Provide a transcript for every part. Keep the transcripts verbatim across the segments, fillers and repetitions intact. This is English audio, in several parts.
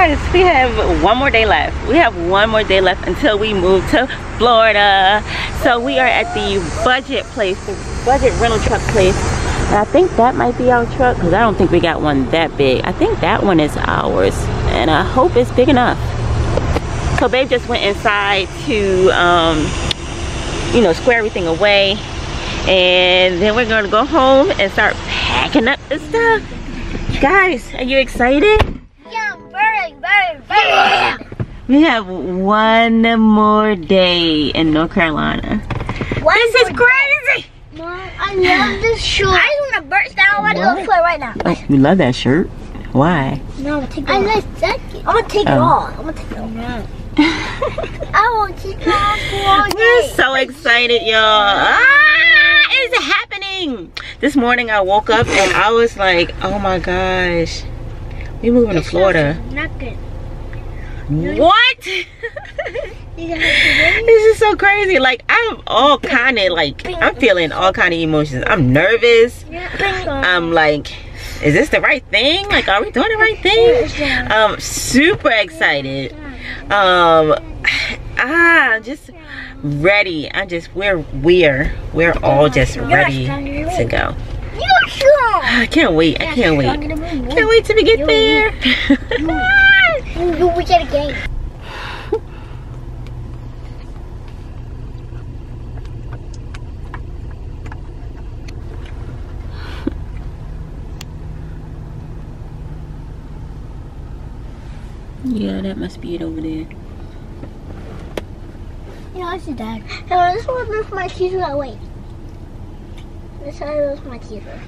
guys, we have one more day left. We have one more day left until we move to Florida. So we are at the budget place, the budget rental truck place. And I think that might be our truck because I don't think we got one that big. I think that one is ours and I hope it's big enough. So babe just went inside to, um, you know, square everything away. And then we're going to go home and start packing up the stuff. Guys, are you excited? Yeah, I'm very, very, very. Yeah. We have one more day in North Carolina. One this is crazy. Mom, I love this shirt. I want to burst down. I want to go play right now. Oh, you love that shirt? Why? No, I'm gonna take it I off. I'm gonna take oh. it off. I'm gonna take it off. No. I want to keep it on for all day. We're so excited, y'all. Ah, it's happening. This morning I woke up and I was like, oh my gosh, we moving to Florida. What? This is so crazy. Like I'm all kind of like, I'm feeling all kind of emotions. I'm nervous. I'm like, is this the right thing? Like, are we doing the right thing? I'm super excited. Um, ah, just ready. I'm just, we're, we're, we're all just ready to go. I can't wait. I can't wait. Can't wait till we get there. We get a game. Yeah, that must be it over there. Yeah, I see that. No, this one was my teacher. Wait. This one was my teacher.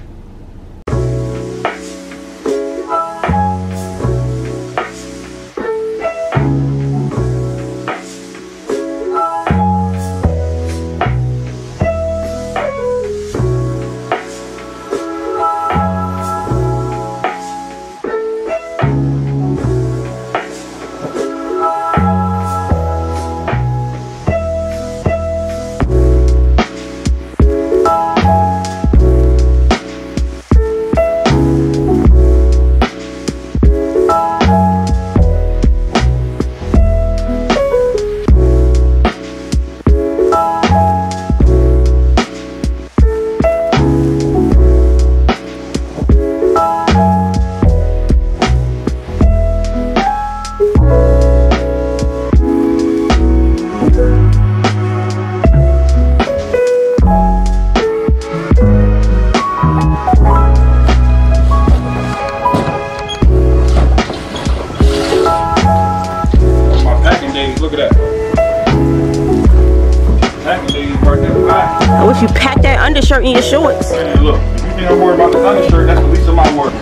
In your shorts. Hey, look, if you think I'm worried about this undershirt, that's the least of my work.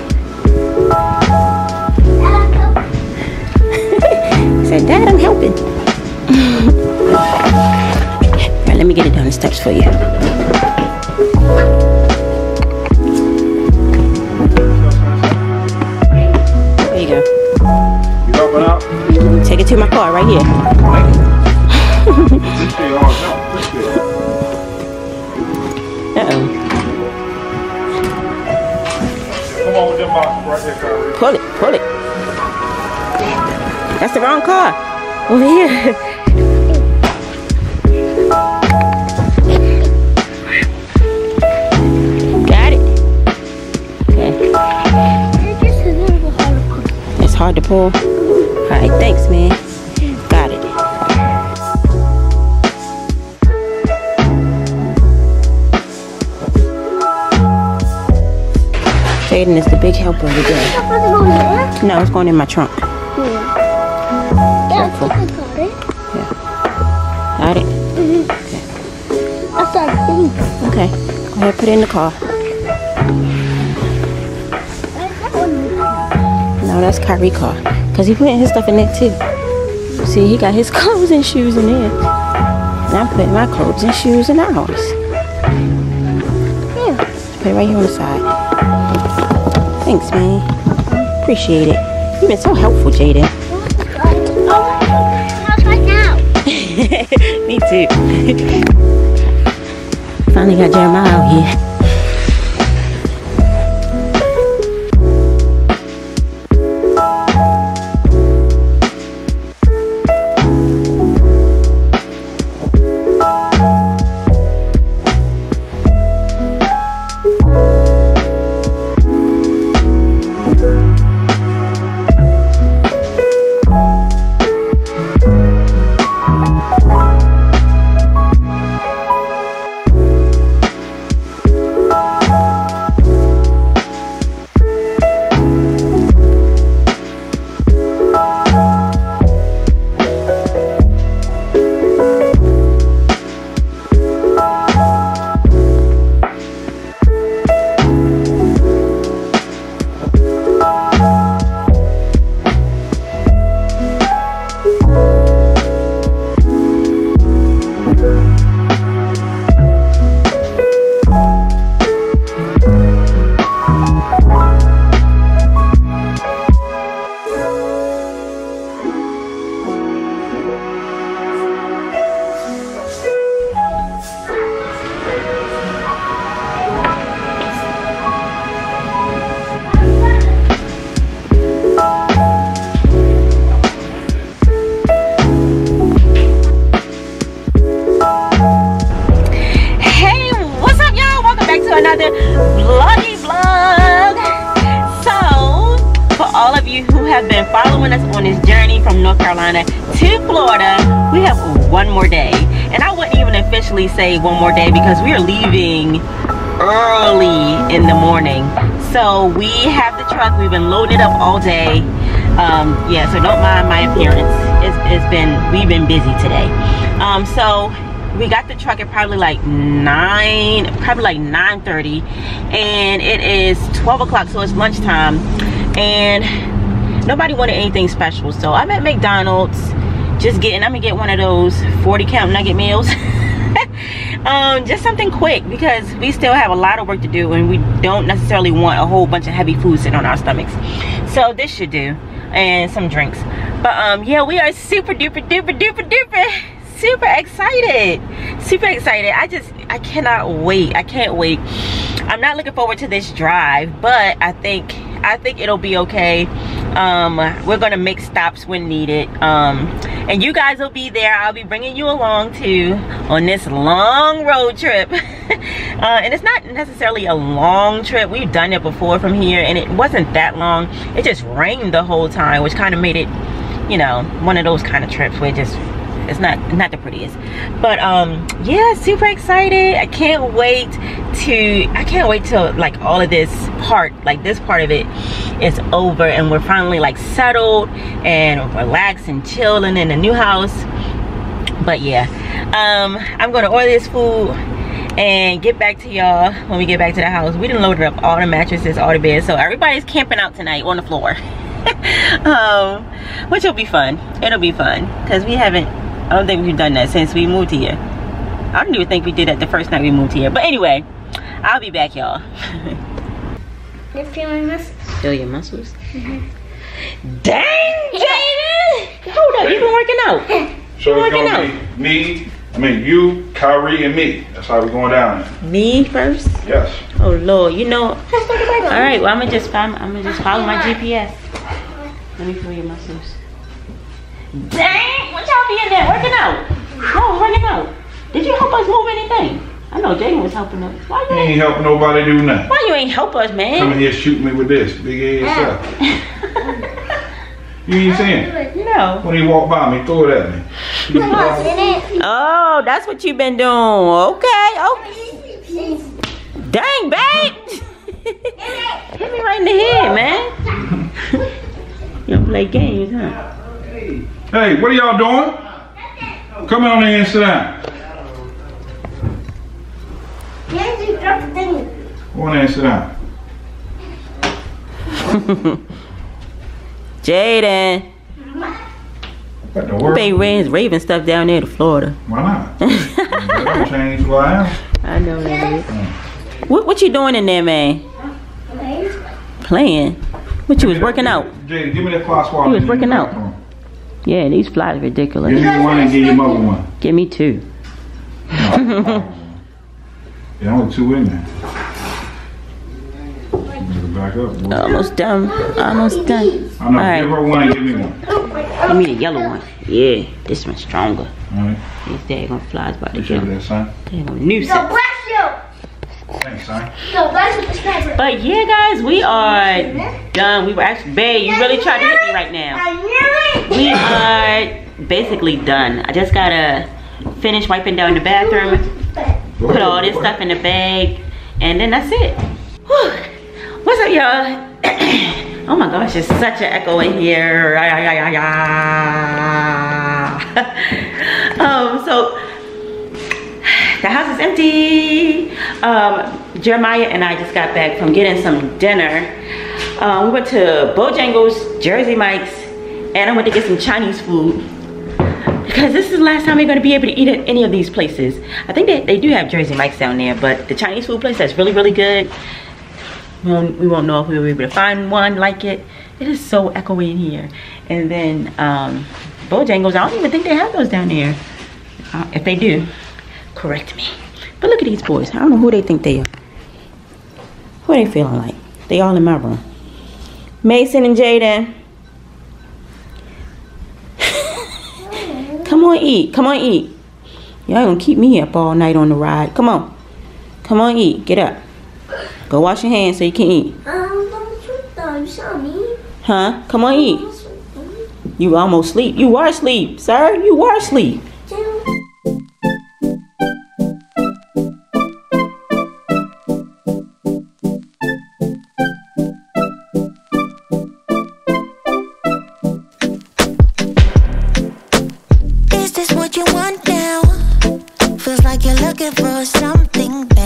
I said, Dad, I'm helping. All right, let me get it down the steps for you. There you go. You helping out? Take it to my car right here. Uh-oh. Come on with them boxes right there, girl. Pull it, pull it. That's the wrong car. Over here. Got it. Okay. It's hard to pull. Alright, thanks, man. Jaden is the big helper of the day. No, it's going in my trunk. Yeah. Careful. I got it. Yeah. Got it? Mm-hmm. Okay. I saw it. Okay. Go ahead, put it in the car. No, that's Kyrie's car. Because he putting his stuff in there too. See, he got his clothes and shoes in there. And I'm putting my clothes and shoes in ours. Yeah. Just put it right here on the side. Thanks, man. Appreciate it. You've been so helpful, Jaden. Oh, right now. Me too. Finally got Jeremiah out here. on this journey from North Carolina to Florida. We have one more day, and I wouldn't even officially say one more day because we are leaving early in the morning. So we have the truck, we've been loading it up all day. Um, yeah, so don't mind my appearance. It's, it's been, we've been busy today. Um, so we got the truck at probably like nine, probably like nine thirty, and it is twelve o'clock, so it's lunchtime. And nobody wanted anything special, so I'm at McDonald's just getting, I'm gonna get one of those forty count nugget meals. Um, just something quick because we still have a lot of work to do and we don't necessarily want a whole bunch of heavy food sitting on our stomachs. So this should do, and some drinks. But um, yeah, we are super duper duper duper duper super excited, super excited. I just, I cannot wait, I can't wait. I'm not looking forward to this drive, but I think, I think it'll be okay. Um, we're gonna make stops when needed. Um, and you guys will be there. I'll be bringing you along too on this long road trip. uh, and it's not necessarily a long trip. We've done it before from here and it wasn't that long. It just rained the whole time, which kind of made it, you know, one of those kind of trips where it just, it's not not the prettiest, but um yeah, super excited. I can't wait to I can't wait till like all of this part like this part of it is over and we're finally like settled and relaxed and chilling in the new house. But yeah, um I'm gonna order this food and get back to y'all when we get back to the house. We done loaded up all the mattresses, all the beds, so everybody's camping out tonight on the floor. um which will be fun. It'll be fun because we haven't, I don't think we've done that since we moved here. I don't even think we did that the first night we moved here. But anyway, I'll be back, y'all. You feel my muscles? Feel your muscles? Mm-hmm. Dang, Jaden! Hold up, you've been working out. So it's working gonna out. Be me, I mean you, Kyrie, and me. That's how we're going down. Me first? Yes. Oh Lord, you know. All right, well I'm gonna just find, I'm gonna just follow my G P S. Let me feel your muscles. Dang, what y'all be in there working out? I was working out. Did you help us move anything? I know Jaden was helping us. Why you ain't, ain't helping nobody do nothing? Why you ain't help us, man? Come in here shooting me with this big ass stuff. You ain't saying? No. When he walked by me, throw it at me. Come on, it. Oh, that's what you been doing. Okay, okay. Dang, babe. Hit me right in the head, man. You don't play games, huh? Hey, what are y'all doing? Come on in here and sit down. Go on in and sit down. Jaden. What the world? They raving stuff down there to Florida. Why not? That don't change who I am. I know that is. Mm. What, what you doing in there, man? Playing. Playing? What you was working out? Jaden, give me that fly swatter. You was working out. Yeah, these flies are ridiculous. Give me one and give your mother one. Give me two. There are only two in there. Back up. Almost done. Almost done. I know. Right. Give her one and give me one. Give me the yellow one. Yeah, this one's stronger. All right. These daggone flies about to kill. They're gonna noose it. Thanks, son. But yeah, guys, we are done. We were actually, babe, you really tried to hit me right now. We are basically done. I just gotta finish wiping down the bathroom, put all this stuff in the bag, and then that's it. Whew. What's up, y'all? Oh my gosh, it's such an echo in here. um, so. The house is empty. Um, Jeremiah and I just got back from getting some dinner. Um, we went to Bojangles, Jersey Mike's, and I went to get some Chinese food because this is the last time we're gonna be able to eat at any of these places. I think they, they do have Jersey Mike's down there, but the Chinese food place that's really, really good, we won't, we won't know if we'll be able to find one like it. It is so echoey in here. And then um, Bojangles, I don't even think they have those down there. Uh, if they do, correct me. But look at these boys. I don't know who they think they are. Who are they feeling like? They all in my room. Mason and Jaden. Come on, eat. Come on, eat. Y'all gonna keep me up all night on the ride. Come on. Come on, eat. Get up. Go wash your hands so you can eat. Huh? Come on, eat. You almost sleep. You were asleep, sir. You were asleep. Is this what you want now? Feels like you're looking for something better.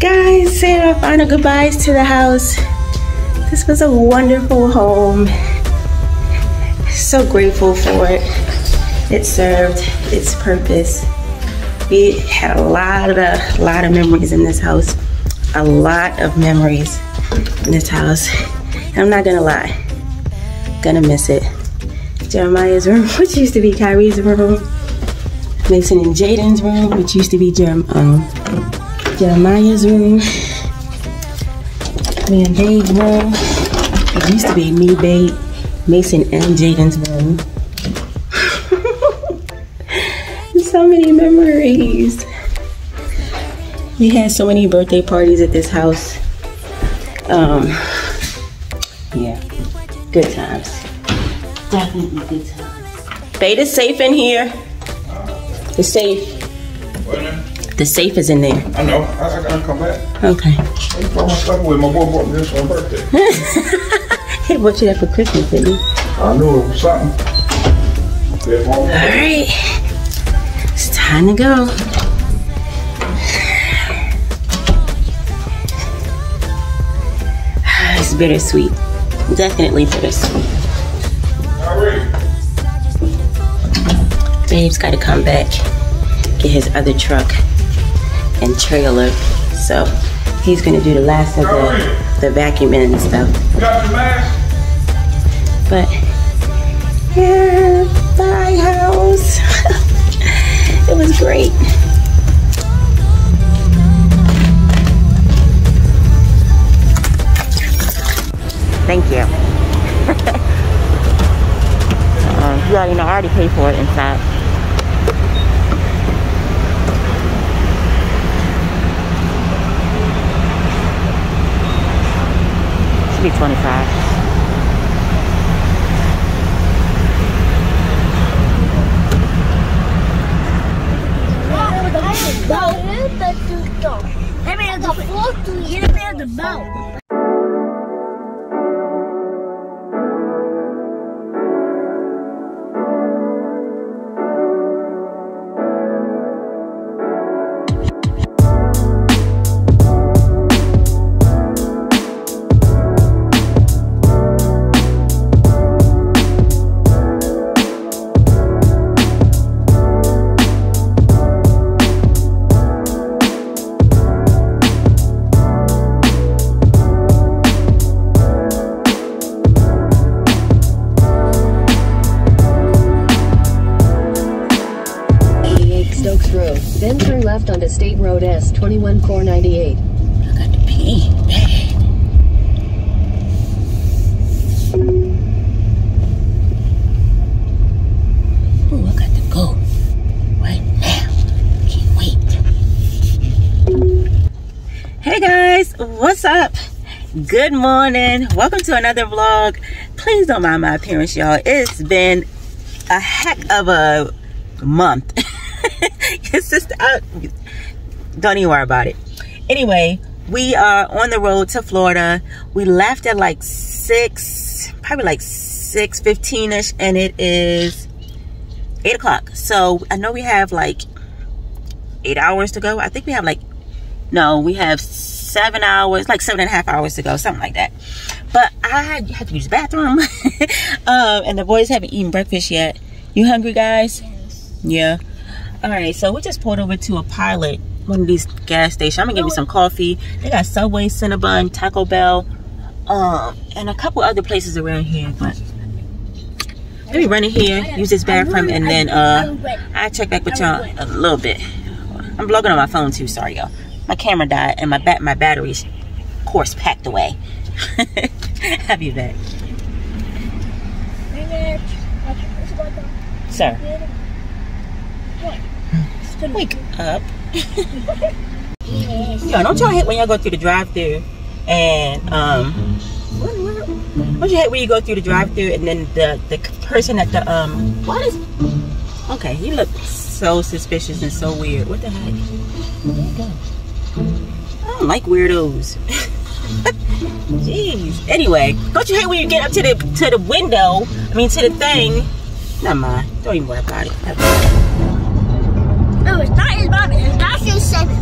Guys, say our final goodbyes to the house. This was a wonderful home. So grateful for it. It served its purpose. We had a lot of a lot of memories in this house. A lot of memories in this house. And I'm not gonna lie, gonna miss it. Jeremiah's room, which used to be Kyrie's room. Mason and Jaden's room, which used to be Jerem. Um, Jeremiah's room, me and Babe's room. It used to be me, Babe, Mason, and Jaden's room. So many memories. We had so many birthday parties at this house. Um, yeah, good times. Definitely good times. Beta's safe in here. It's safe. The safe is in there. I know. I, I gotta come back. Okay. I used to almost stuff with my boy bought me this on birthday. He bought you that for Christmas, didn't he? I knew it was something. All right. It's time to go. It's bittersweet. Definitely bittersweet. All right. Babe's gotta come back, get his other truck and trailer, so he's gonna do the last of the, the vacuuming and stuff. But yeah, bye house. It was great. Thank you. um, you already know I already paid for it inside. Be twenty-five. Wow. Onto State Road S twenty-one four ninety-eight. I got to pee. Ooh, I got to go right now. Can't wait. Hey guys, what's up? Good morning. Welcome to another vlog. Please don't mind my appearance, y'all. It's been a heck of a month. It's just, I, don't even worry about it. Anyway, we are on the road to Florida. We left at like six, probably like six fifteen ish, and it is eight o'clock. So I know we have like eight hours to go. I think we have like, no, we have seven hours, like seven and a half hours to go, something like that. But I have to use the bathroom. um, and the boys haven't eaten breakfast yet. You hungry, guys? Yes. Yeah. All right, so we just pulled over to a Pilot, one of these gas stations. I'm gonna give me some coffee. They got Subway, Cinnabon, Taco Bell, um, and a couple other places around here. But let me run in here, use this bathroom, and then uh, I'll check back with y'all a little bit. I'm vlogging on my phone too, sorry y'all. My camera died and my bat my battery's of course packed away. I'll be back. Sir. Wake up. Yo, don't y'all hate when y'all go through the drive-thru and um don't you hate when you go through the drive-thru and then the the person at the um what is okay, he looked so suspicious and so weird. What the heck? There you go. I don't like weirdos. Jeez. Anyway, don't you hate when you get up to the to the window? I mean to the thing. Never mind. Don't even worry about it. No, it's not his Bobby. It's not his seven.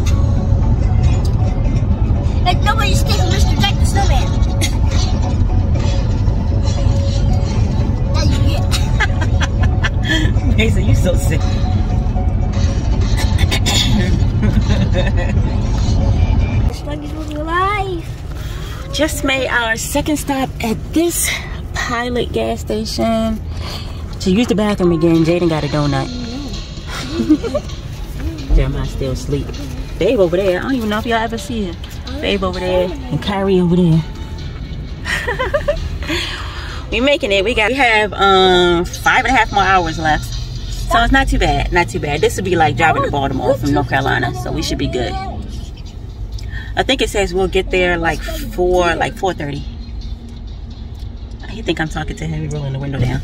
Like nobody's taking Mister Jack the Snowman. That's it. Mason, you so sick. Just made our second stop at this Pilot gas station to use the bathroom again. Jaden got a donut. Jeremiah's still asleep. Babe over there. I don't even know if y'all ever see him. Babe over there and Kyrie over there. We making it. We got. We have um five and a half more hours left. So it's not too bad, not too bad. This would be like driving to Baltimore from North Carolina, so we should be good. I think it says we'll get there like four, like four thirty. I think I'm talking to him, he's rolling the window down.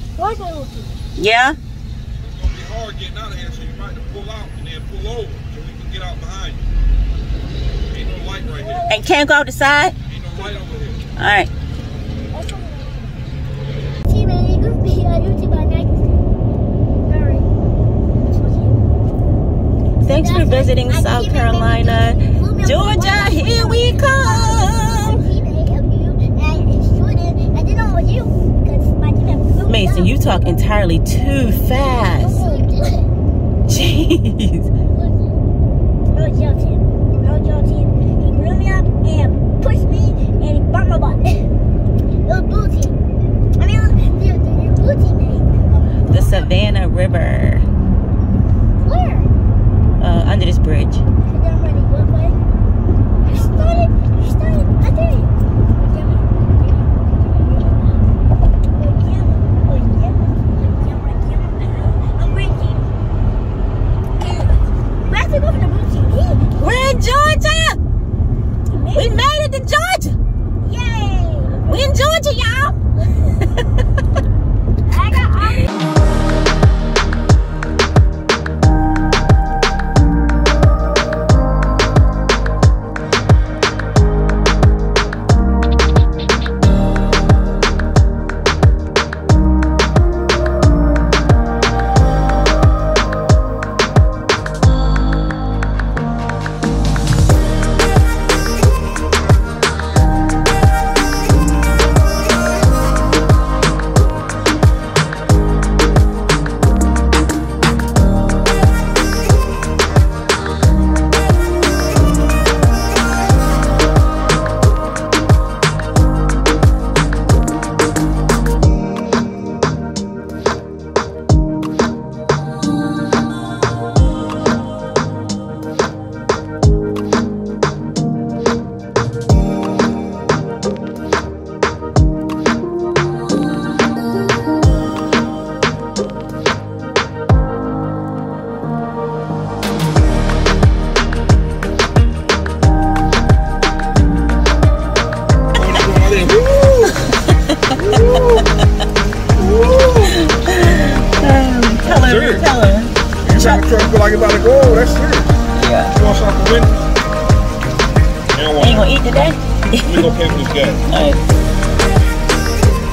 Yeah? It's gonna be hard getting out of here, so you might have to pull out and then pull over so we can get out behind you. Ain't no light right here. And can't go out the side? Ain't no light over here. All right. Thanks for visiting South Carolina. Georgia, here we come! Mason, you talk entirely too fast. Jeez. I was y'all team. I was y'all team. He blew me up and pushed me and he bumped my butt. It was blue team. I mean, it was blue team. The Savannah River. Where? Uh, under this bridge. I don't really go away. I started, I started, I did it. I'm breaking. We actually go for the blue team. We're in Georgia! We made it to Georgia! Yay! We're in Georgia, y'all! I got all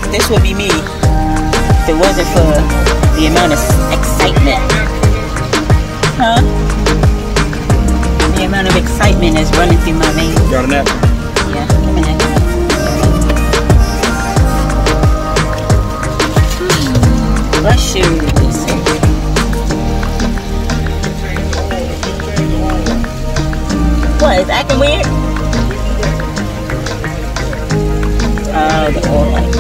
this would be me. it wasn't for the amount of excitement. Huh? The amount of excitement that's running through my veins. You got a nap? Yeah, give me a nap. Bless you. What, is acting weird? Oh, the oil light.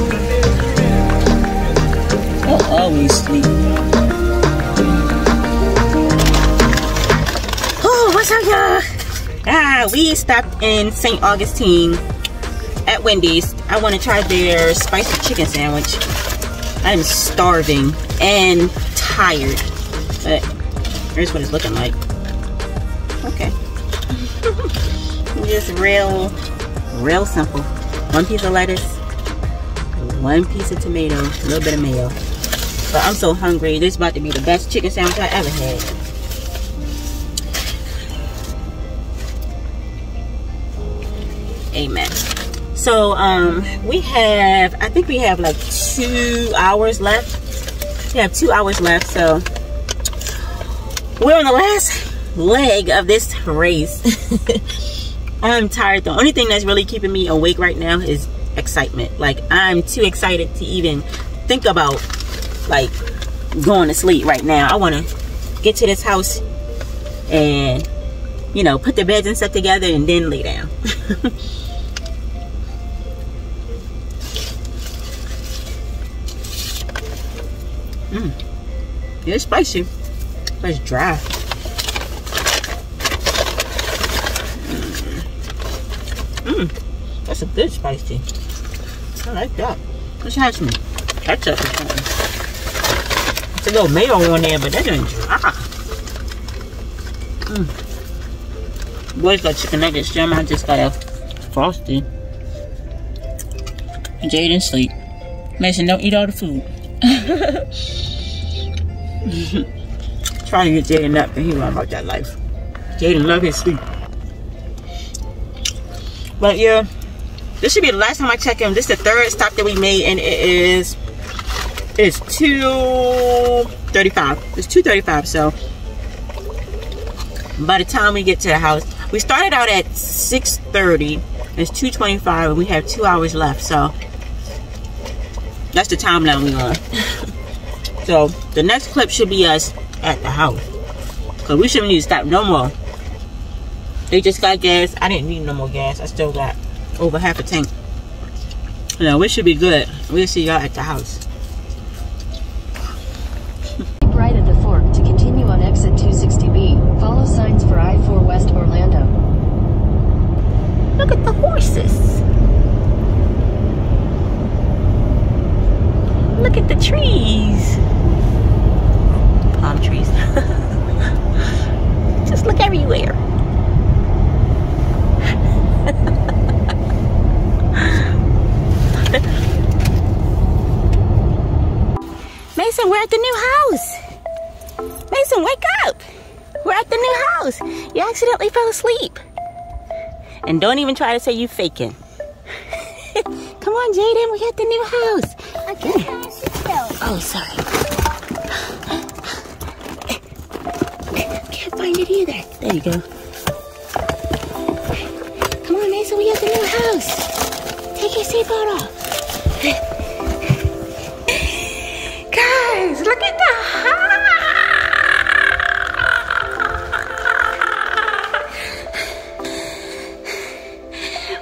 They'll always sleep. Oh, what's up, y'all? Ah, we stopped in Saint Augustine at Wendy's. I want to try their spicy chicken sandwich. I'm starving and tired, but here's what it's looking like. Okay. Just real, real simple. One piece of lettuce, one piece of tomato, a little bit of mayo. But I'm so hungry. This is about to be the best chicken sandwich I ever had. Amen. So um, we have, I think we have like two hours left. We have two hours left, so we're on the last leg of this race. I'm tired. The only thing that's really keeping me awake right now is excitement. Like, I'm too excited to even think about like going to sleep right now. I want to get to this house and, you know, put the beds and stuff together and then lay down. Mmm, it's spicy, but it's dry. Mmm, mm. That's a good spicy. I like that. This has some ketchup or something. It's a little mayo on there, but that ain't dry. Mmm. Boys got chicken nuggets, Jim. I just got a frosty. Jay didn't sleep. Mason, don't eat all the food. Trying to get Jaden up, and he learned about that life. Jaden love his sleep. But yeah, this should be the last time I check in. This is the third stop that we made, and it is it's two thirty-five. It's two thirty-five. So by the time we get to the house, we started out at six thirty. It's two twenty-five, and we have two hours left. So that's the timeline we're on. So the next clip should be us at the house, because we shouldn't need to stop no more. They just got gas. I didn't need no more gas. I still got over half a tank. You know, we should be good. We'll see y'all at the house. Keep right at the fork to continue on exit two sixty B. Follow signs for I four West Orlando. Look at the horses. Look at the trees. Palm trees. Just look everywhere. Mason, we're at the new house. Mason, wake up. We're at the new house. You accidentally fell asleep. And don't even try to say you faking. Come on, Jaden, we're at the new house. Okay. Oh, sorry. Can't find it either. There you go. Come on, Mason, we have the new house. Take your seatbelt off. Guys, look at the house.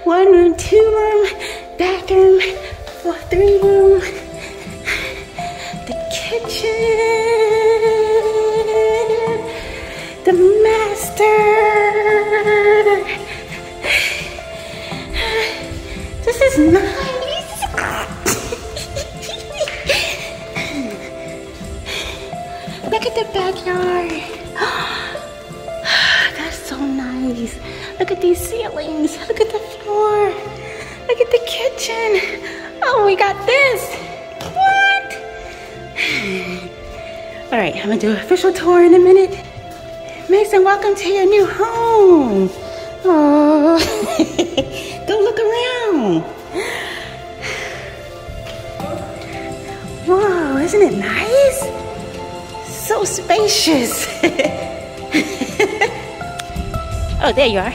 One room, two room. Bathroom, three room, the kitchen, the master. This is nice. Look at the backyard. That's so nice. Look at these ceilings. Look at the floor. Look at the kitchen. Oh, we got this. What? All right, I'm gonna do an official tour in a minute. Mason, welcome to your new home. Oh, go look around. Whoa, Isn't it nice? So spacious. Oh, there you are.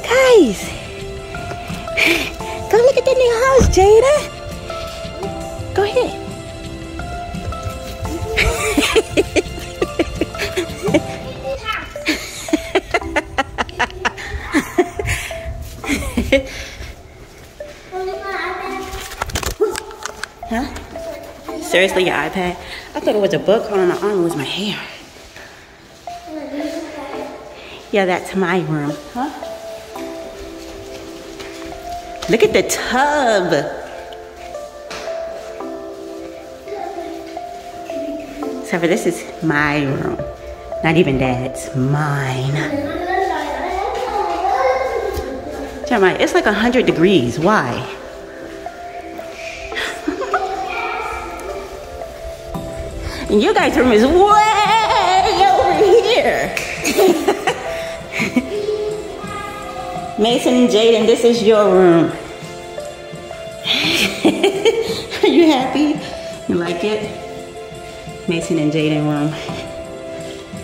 Guys, go look at that new house, Jada. Go ahead. Huh? Seriously, your iPad? I thought it was a book on my arm. It was my hair. Yeah, that's my room. Huh? Look at the tub. So for this is my room. Not even dad's, mine. Jeremiah, it's like a hundred degrees. Why? And you guys' room is way over here. Mason and Jaden, this is your room. Are you happy? You like it? Mason and Jaden room,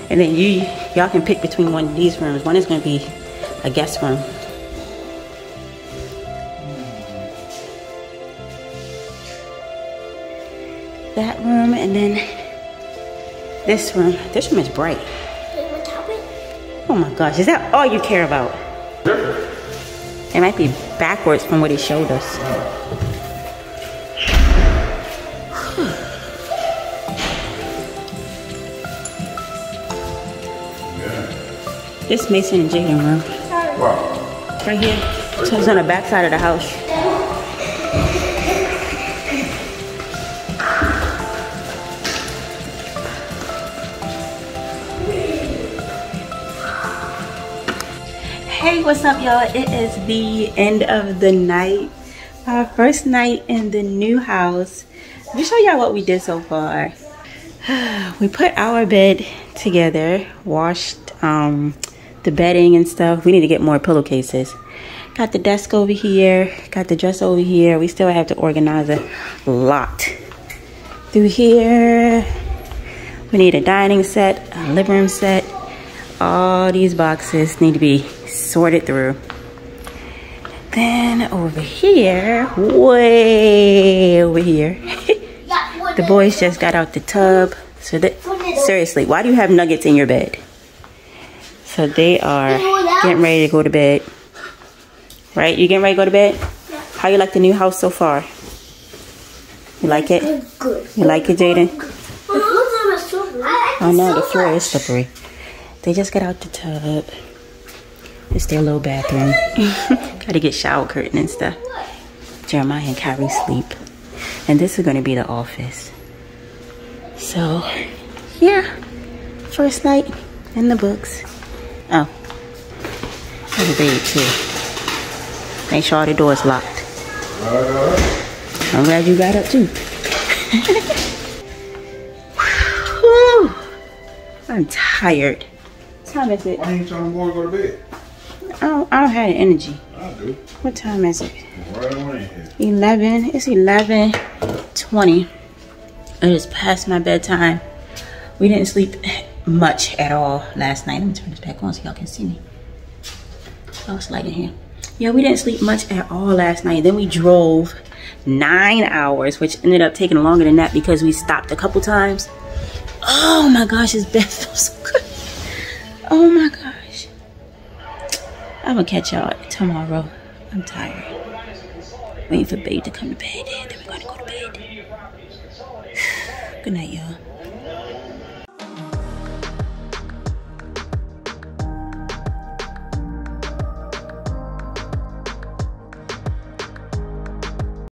and then you y'all can pick between one of these rooms. One is going to be a guest room. That room, and then this room. This room is bright. Oh my gosh, is that all you care about? It might be backwards from what he showed us. This Mason and Jaden room. Wow. Right here. So it's on the back side of the house. Hey, what's up, y'all? It is the end of the night. Our first night in the new house. Let me show y'all what we did so far. We put our bed together, washed um, the bedding and stuff. We need to get more pillowcases. Got the desk over here, got the dress over here. We still have to organize a lot. Through here, we need a dining set, a living room set. All these boxes need to be sorted through. Then over here, way over here, the boys just got out the tub. So that, seriously, why do you have nuggets in your bed? So they are getting ready to go to bed. Right? You getting ready to go to bed? Yeah. How you like the new house so far? You like it? It's good. You like it, Jaden? I know, the floor is slippery. They just got out the tub. It's their little bathroom. Gotta get shower curtain and stuff. Jeremiah and Kyrie sleep. And this is gonna be the office. So, yeah. First night in the books. Oh, I'm gonna read too. Make sure all the doors locked. I'm glad you got up too. Woo! I'm tired. What time is it? Why ain't y'all going to go to bed? Oh, I don't have the energy. I do. What time is it? Right on in here. Eleven. It's eleven twenty. It is past my bedtime. We didn't sleep much at all last night. Let me turn this back on so y'all can see me. Oh, it's light in here. Yeah, we didn't sleep much at all last night. Then we drove nine hours, which ended up taking longer than that because we stopped a couple times. Oh my gosh, this bed feels so good. Oh my gosh. I'm gonna catch y'all tomorrow. I'm tired. Waiting for babe to come to bed. Then we're gonna go to bed. Good night, y'all.